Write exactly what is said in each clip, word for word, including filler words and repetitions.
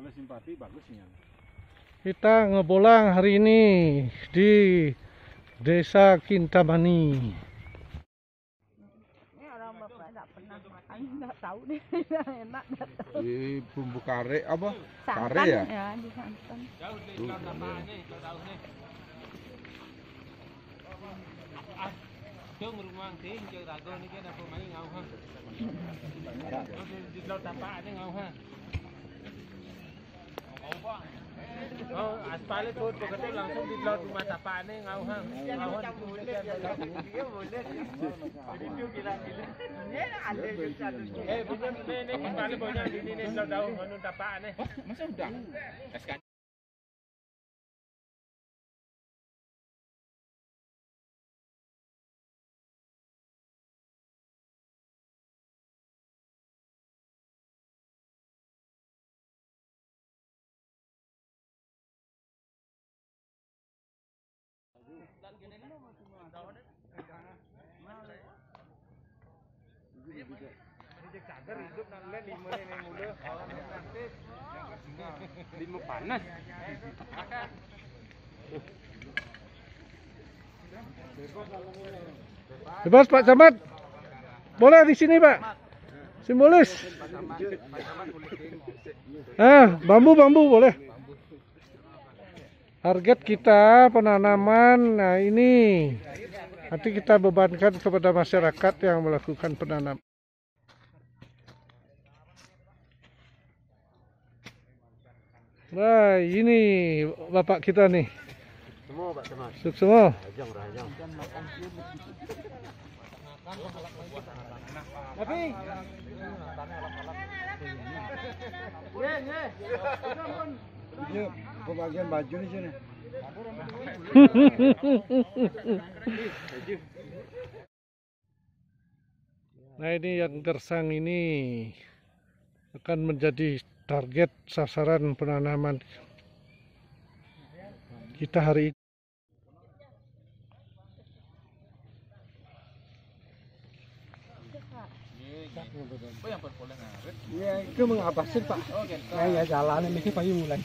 Kalau simpati bagusnya. Kita ngebolang hari ini di Desa Kintabani. Ini orang bapak enggak pernah makan, enggak tahu deh. Enak enggak tahu. Di bumbu kare apa? Kare ya? Ya, di santan. Jauh di Kintabani, jauh daunnya. Jauh rumang ting, jauh rago ni kan apa main ngau ha. Di laut apa ada ngau ha. Oh, aspalnya tuh begitu langsung di laut rumah tapane ngau ha. Ngau ha. Dia boleh. Jadi dia gila-gila. Ini ada satu. Eh, punya ini kembali punya di sini laut daun gunung tapane. Masa udah. Lima panas. Bebas Pak Camat. Boleh di sini Pak. Simbolis. Ah, bambu-bambu boleh. Target kita penanaman, nah ini nanti kita bebankan kepada masyarakat yang melakukan penanaman. Nah ini bapak kita nih. Semua Pak Camat. Semua. Rajang, rajang. Tapi ini pembagian baju di sini. Nah ini yang gersang ini akan menjadi target sasaran penanaman kita hari ini. Ya, itu mengapasin Pak? Nah, ya jalan, mesti pagi mulai.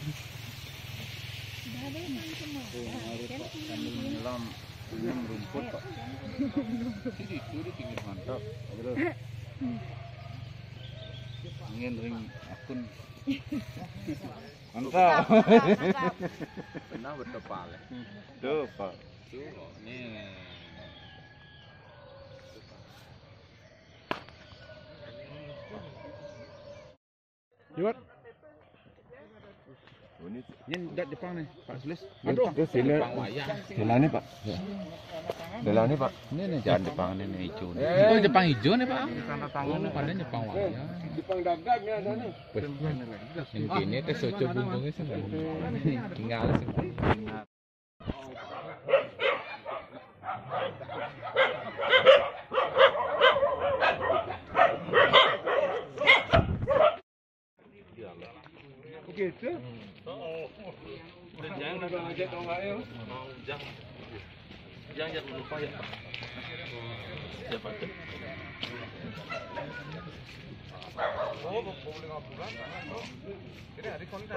Rumput Pak. Itu di pinggir mantap. Ingin ring akun. Mantap. Nah, bertepal. Tuh Pak. Tuh, nih. Jumat. Ini dat Jepang nih, Pak Sulis. Aduh, delane Pak. Delane Pak. Ini nih jangan Jepang ini hijau. Itu Jepang hijau nih Pak. Tanda tangan pada Jepang waya. Jepang dagang ya ada nih. Ini teh soco bumbungnya seneng. Tinggal sih. Gitu. Oh. Dan jangan ada aja dong enggak ya. Jangan. Jangan lupa ya. Ya Pak. Oh, boleh enggak pulang? Ini hari konten.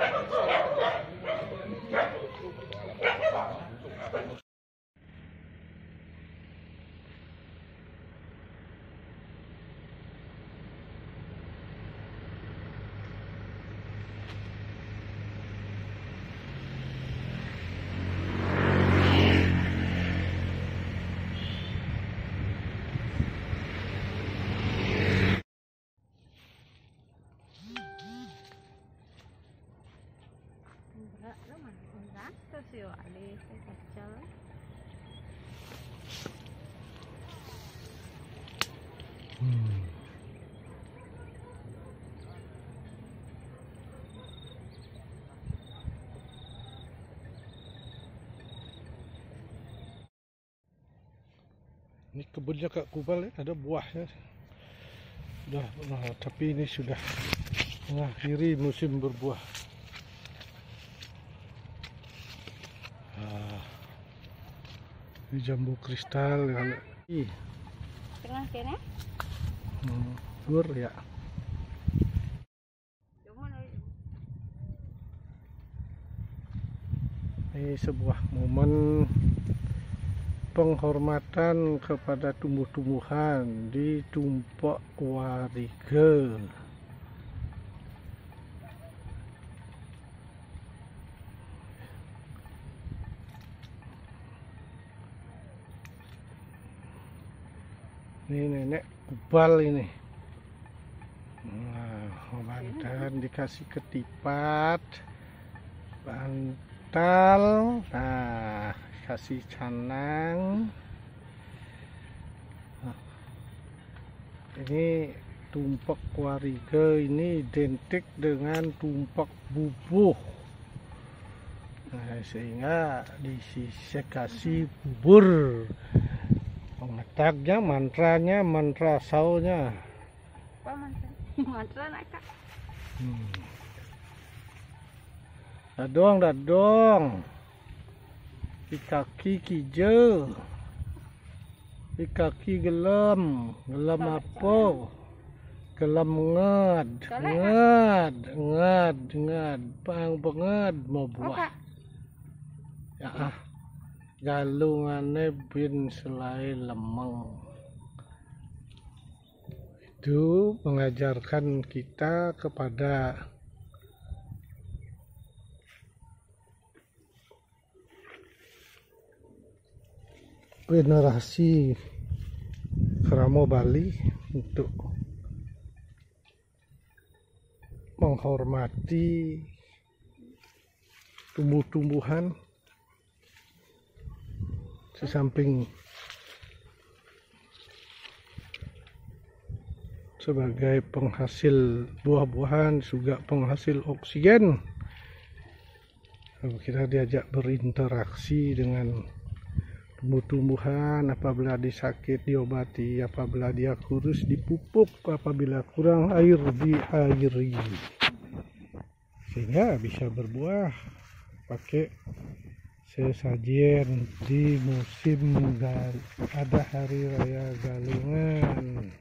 Ini kebunnya Kak Kubal ya, ada buahnya. Sudah, nah, tapi ini sudah mengakhiri musim berbuah. Nah, ini jambu kristal yang ih. Tengah kene? Hmm, gur ya. Ini sebuah momen penghormatan kepada tumbuh-tumbuhan di Tumpek Wariga. Ini nenek Kubal ini. Nah, mantan dikasih ketipat, bantal, nah kasih canang. Nah, ini Tumpek Wariga ini identik dengan tumpek bubuh. Nah, sehingga dikasih bubur. Tagnya, mantranya, mantra saunya. Apa mantra? Mantra nakak. Hmm. Dadong, dadong. Di kaki kijeu. Di kaki gelem. Gelem apa? Gelem ngad. Ngad, ngad, ngad. Bang pengad mau buah. Ya ah. Galungane bin selai lemeng itu mengajarkan kita kepada generasi Keramo Bali untuk menghormati tumbuh-tumbuhan. Di samping sebagai penghasil buah-buahan juga penghasil oksigen. Kita diajak berinteraksi dengan tumbuh-tumbuhan, apabila disakit diobati, apabila dia kurus dipupuk, apabila kurang air diairi, sehingga bisa berbuah pakai sesajen di musim ada hari raya Galungan.